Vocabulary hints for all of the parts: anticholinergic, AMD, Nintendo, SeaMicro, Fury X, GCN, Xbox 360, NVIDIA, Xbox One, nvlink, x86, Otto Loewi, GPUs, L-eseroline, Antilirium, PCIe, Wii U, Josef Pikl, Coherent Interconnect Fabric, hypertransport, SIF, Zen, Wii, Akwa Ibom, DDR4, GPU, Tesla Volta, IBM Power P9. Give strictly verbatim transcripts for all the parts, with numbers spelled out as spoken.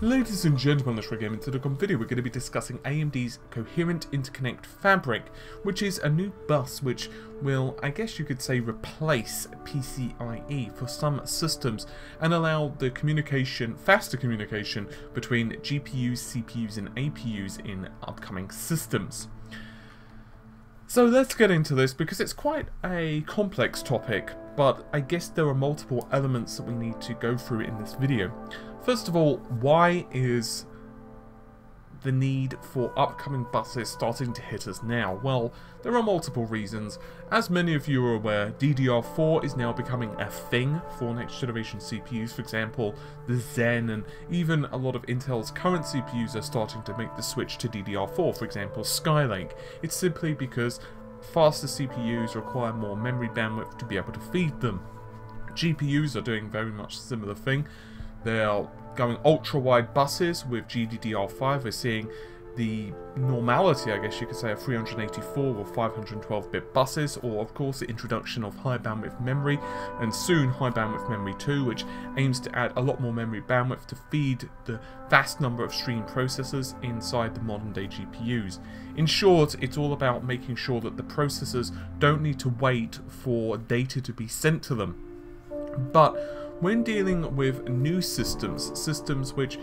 Ladies and gentlemen, let's regain into the video. We're going to be discussing A M D's Coherent Interconnect Fabric, which is a new bus which will, I guess you could say, replace P C I E for some systems and allow the communication, faster communication between G P Us, C P Us and A P Us in upcoming systems. So let's get into this because it's quite a complex topic, but I guess there are multiple elements that we need to go through in this video. First of all, why is the need for upcoming buses starting to hit us now? Well, there are multiple reasons. As many of you are aware, D D R four is now becoming a thing for next generation C P Us. For example, the Zen and even a lot of Intel's current C P Us are starting to make the switch to D D R four, for example Skylake. It's simply because faster C P Us require more memory bandwidth to be able to feed them. G P Us are doing very much a similar thing. They are going ultra-wide buses with G D D R five. We're seeing the normality, I guess you could say, of three hundred eighty-four or five hundred twelve bit buses, or of course the introduction of high bandwidth memory, and soon high bandwidth memory two, which aims to add a lot more memory bandwidth to feed the vast number of stream processors inside the modern day G P Us. In short, it's all about making sure that the processors don't need to wait for data to be sent to them. But when dealing with new systems, systems which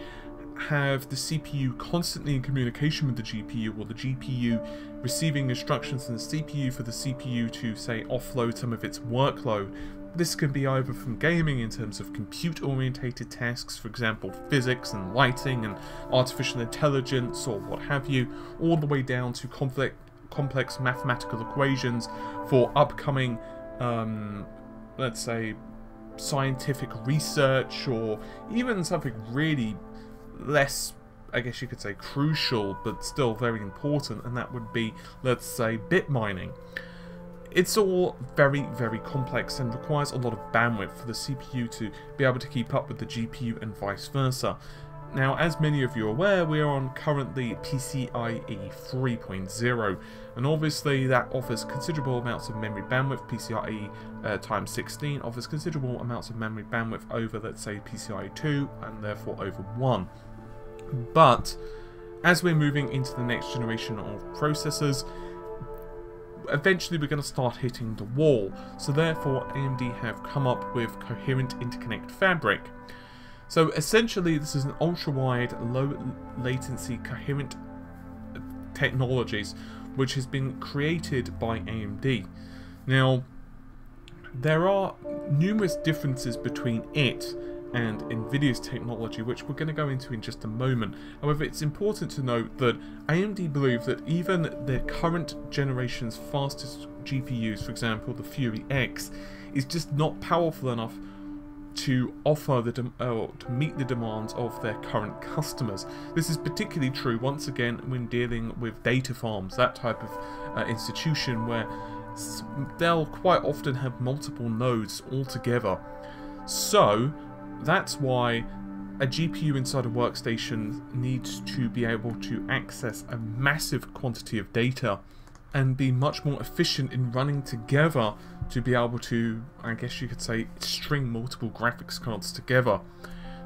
have the C P U constantly in communication with the G P U, or the G P U receiving instructions from the C P U for the C P U to, say, offload some of its workload, this can be either from gaming in terms of compute-orientated tasks, for example physics and lighting and artificial intelligence or what have you, all the way down to complex mathematical equations for upcoming, um, let's say, scientific research, or even something really less, I guess you could say, crucial but still very important, and that would be, let's say, bit mining. It's all very, very complex and requires a lot of bandwidth for the C P U to be able to keep up with the G P U and vice versa. Now, as many of you are aware, we are on currently P C I E three point oh, and obviously that offers considerable amounts of memory bandwidth. P C I E uh, times sixteen offers considerable amounts of memory bandwidth over, let's say, P C I E two, and therefore over one. But as we're moving into the next generation of processors, eventually we're going to start hitting the wall. So therefore, A M D have come up with Coherent Interconnect Fabric. So essentially, this is an ultra-wide, low-latency, coherent technologies, which has been created by A M D. Now, there are numerous differences between it and NVIDIA's technology, which we're going to go into in just a moment. However, it's important to note that A M D believe that even their current generation's fastest G P Us, for example, the Fury X, is just not powerful enough to offer the dem uh, to meet the demands of their current customers. This is particularly true once again when dealing with data farms, that type of uh, institution where they'll quite often have multiple nodes altogether. So that's why a G P U inside a workstation needs to be able to access a massive quantity of data and be much more efficient in running together to be able to, I guess you could say, string multiple graphics cards together.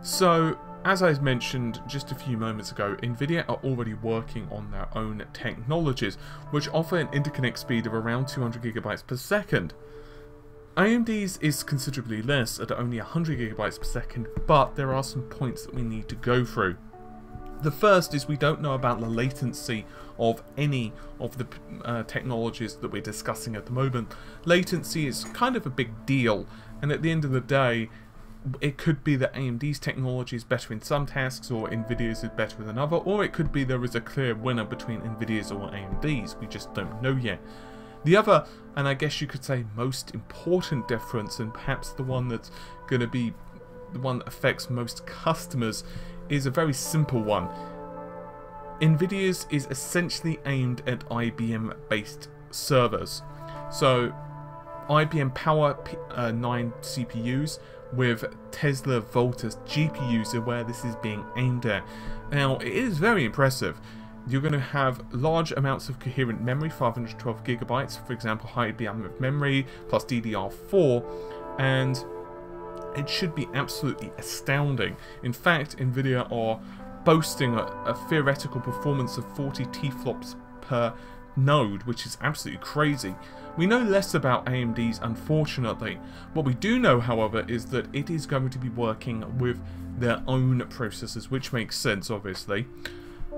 So, as I mentioned just a few moments ago, NVIDIA are already working on their own technologies, which offer an interconnect speed of around two hundred gigabytes per second. A M D's is considerably less, at only one hundred gigabytes per second, but there are some points that we need to go through. The first is we don't know about the latency of any of the uh, technologies that we're discussing at the moment. Latency is kind of a big deal, and at the end of the day, it could be that A M D's technology is better in some tasks, or NVIDIA's is better than another, or it could be there is a clear winner between NVIDIA's or A M D's. We just don't know yet. The other, and I guess you could say most important difference, and perhaps the one that's going to be the one that affects most customers, is a very simple one. NVIDIA's is essentially aimed at I B M-based servers. So, I B M Power P nine C P Us with Tesla Volta G P Us are where this is being aimed at. Now, it is very impressive. You're going to have large amounts of coherent memory, five hundred twelve gigabytes, for example, high bandwidth memory plus D D R four, and it should be absolutely astounding. In fact, NVIDIA are boasting a, a theoretical performance of forty T flops per node, which is absolutely crazy. We know less about A M Ds, unfortunately. What we do know, however, is that it is going to be working with their own processors, which makes sense, obviously.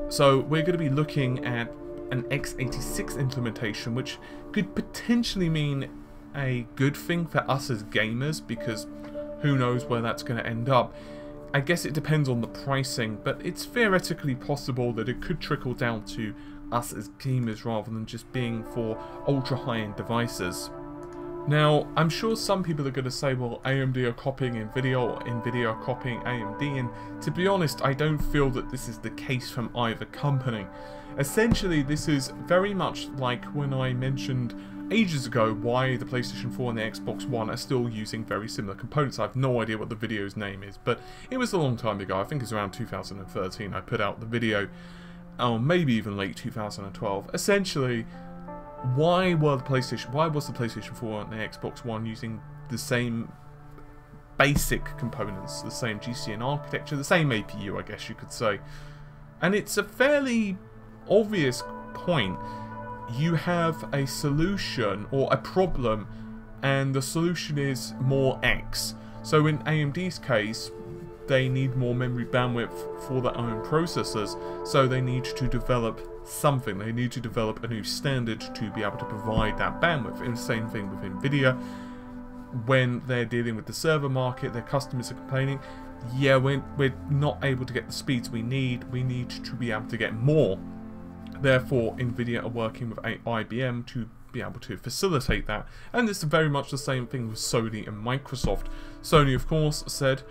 So we're going to be looking at an x eighty-six implementation, which could potentially mean a good thing for us as gamers, because who knows where that's going to end up. I guess it depends on the pricing, but it's theoretically possible that it could trickle down to us as gamers rather than just being for ultra high-end devices. Now, I'm sure some people are going to say, well, A M D are copying NVIDIA or NVIDIA are copying A M D, and to be honest, I don't feel that this is the case from either company. Essentially, this is very much like when I mentioned ages ago why the PlayStation four and the Xbox One are still using very similar components. I have no idea what the video's name is, but it was a long time ago. I think it's around two thousand thirteen I put out the video, or maybe even late two thousand twelve. Essentially, why were the PlayStation, why was the PlayStation four and the Xbox One using the same basic components, the same G C N architecture, the same A P U, I guess you could say? And it's a fairly obvious point. You have a solution or a problem, and the solution is more X. So in A M D's case, they need more memory bandwidth for their own processors, so they need to develop something. They need to develop a new standard to be able to provide that bandwidth. And the same thing with NVIDIA. When they're dealing with the server market, their customers are complaining, yeah, we're, we're not able to get the speeds we need. We need to be able to get more. Therefore, NVIDIA are working with I B M to be able to facilitate that. And it's very much the same thing with Sony and Microsoft. Sony, of course, said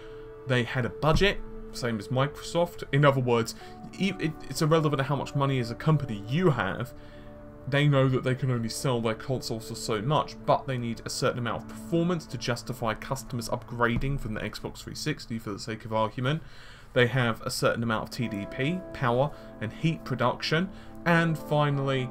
they had a budget, same as Microsoft. In other words, it's irrelevant how much money as a company you have. They know that they can only sell their consoles for so much, but they need a certain amount of performance to justify customers upgrading from the Xbox three sixty for the sake of argument. They have a certain amount of T D P, power and heat production, and finally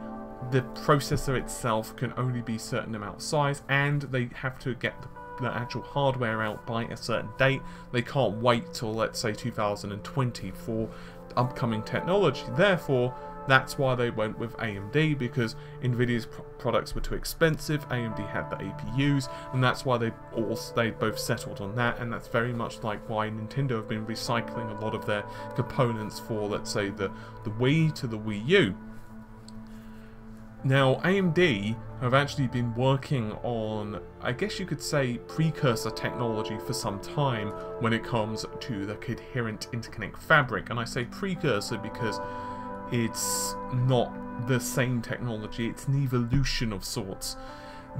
the processor itself can only be a certain amount of size, and they have to get the the actual hardware out by a certain date. They can't wait till, let's say, two thousand twenty for upcoming technology. Therefore, that's why they went with A M D, because NVIDIA's pro products were too expensive, A M D had the A P Us, and that's why they all they both settled on that. And that's very much like why Nintendo have been recycling a lot of their components for, let's say, the, the Wii to the Wii U. Now, A M D have actually been working on, I guess you could say, precursor technology for some time when it comes to the Coherent Interconnect Fabric. And I say precursor because it's not the same technology, it's an evolution of sorts.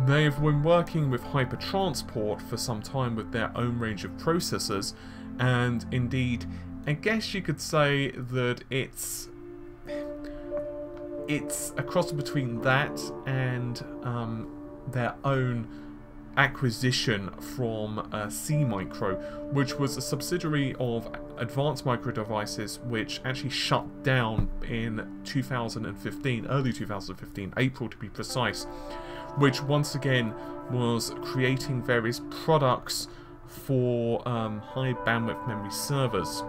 They've been working with hypertransport for some time with their own range of processors, and indeed, I guess you could say that it's... It's a cross between that and um, their own acquisition from uh, SeaMicro, which was a subsidiary of Advanced Micro Devices, which actually shut down in two thousand fifteen, early two thousand fifteen, April to be precise, which once again was creating various products for um, high bandwidth memory servers.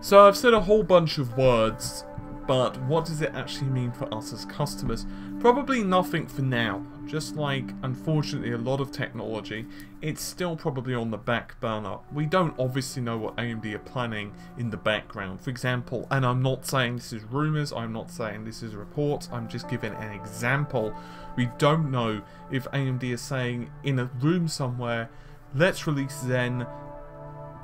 So I've said a whole bunch of words, but what does it actually mean for us as customers? Probably nothing for now. Just like, unfortunately, a lot of technology, it's still probably on the back burner. We don't obviously know what A M D are planning in the background. For example, and I'm not saying this is rumours, I'm not saying this is reports, I'm just giving an example. We don't know if A M D is saying in a room somewhere, let's release Zen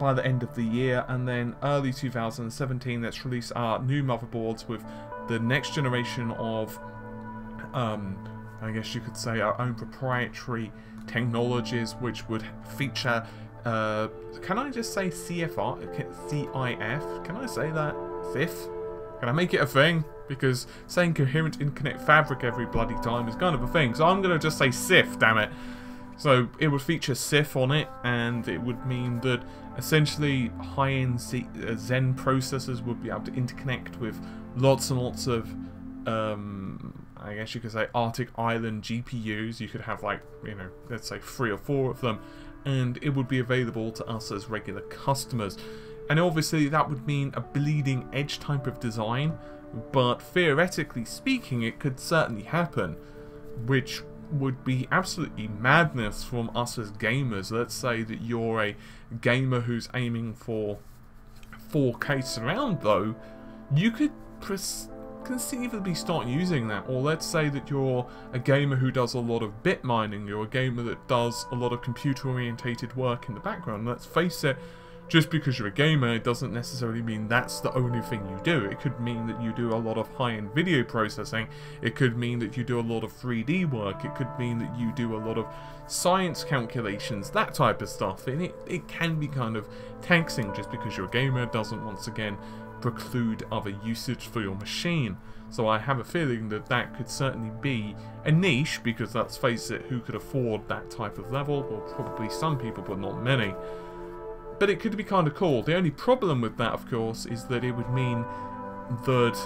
by the end of the year, and then early two thousand seventeen, let's release our new motherboards with the next generation of, um, I guess you could say, our own proprietary technologies, which would feature, uh, can I just say C F R, C I F? Can I say that? S I F? Can I make it a thing? Because saying coherent interconnect fabric every bloody time is kind of a thing, so I'm gonna just say S I F, damn it. So it would feature S I F on it, and it would mean that essentially high-end Zen processors would be able to interconnect with lots and lots of, um, I guess you could say, Arctic Island G P Us. You could have, like, you know, let's say three or four of them, and it would be available to us as regular customers. And obviously that would mean a bleeding edge type of design, but theoretically speaking it could certainly happen, which would be absolutely madness from us as gamers. Let's say that you're a gamer who's aiming for four K surround though, you could conceivably start using that. Or let's say that you're a gamer who does a lot of bit mining, you're a gamer that does a lot of computer orientated work in the background. Let's face it, just because you're a gamer, it doesn't necessarily mean that's the only thing you do. It could mean that you do a lot of high-end video processing. It could mean that you do a lot of three D work. It could mean that you do a lot of science calculations, that type of stuff. And it, it can be kind of taxing. Just because you're a gamer doesn't, once again, preclude other usage for your machine. So I have a feeling that that could certainly be a niche, because let's face it, who could afford that type of level? Well, probably some people, but not many. But it could be kind of cool. The only problem with that, of course, is that it would mean that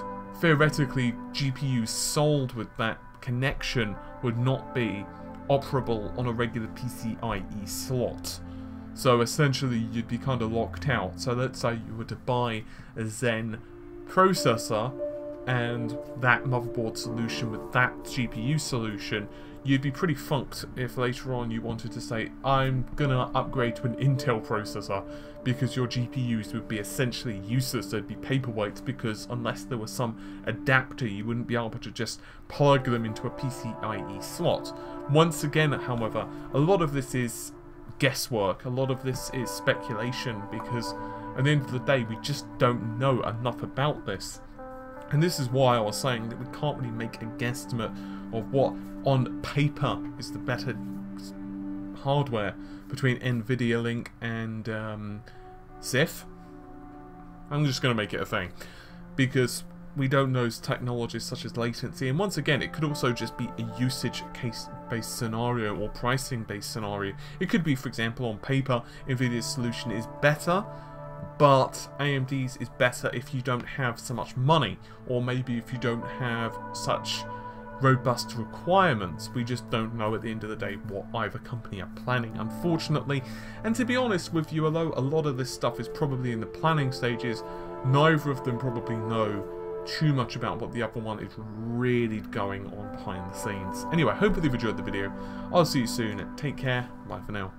theoretically G P Us sold with that connection would not be operable on a regular P C I E slot. So essentially you'd be kind of locked out. So let's say you were to buy a Zen processor and that motherboard solution with that G P U solution, you'd be pretty funked if later on you wanted to say, I'm gonna upgrade to an Intel processor, because your G P Us would be essentially useless. They'd be paperweights, because unless there was some adapter, you wouldn't be able to just plug them into a P C I E slot. Once again, however, a lot of this is guesswork, a lot of this is speculation, because at the end of the day, we just don't know enough about this. And this is why I was saying that we can't really make a guesstimate of what, on paper, is the better hardware between NVIDIA Link and um, S I F. I'm just going to make it a thing, because we don't know technologies such as latency. And once again, it could also just be a usage case based scenario or pricing based scenario. It could be, for example, on paper, NVIDIA's solution is better, but A M D's is better if you don't have so much money, or maybe if you don't have such robust requirements. We just don't know at the end of the day what either company are planning, unfortunately. And to be honest with you, although a lot of this stuff is probably in the planning stages, neither of them probably know too much about what the other one is really going on behind the scenes. Anyway, hopefully you've enjoyed the video. I'll see you soon. Take care. Bye for now.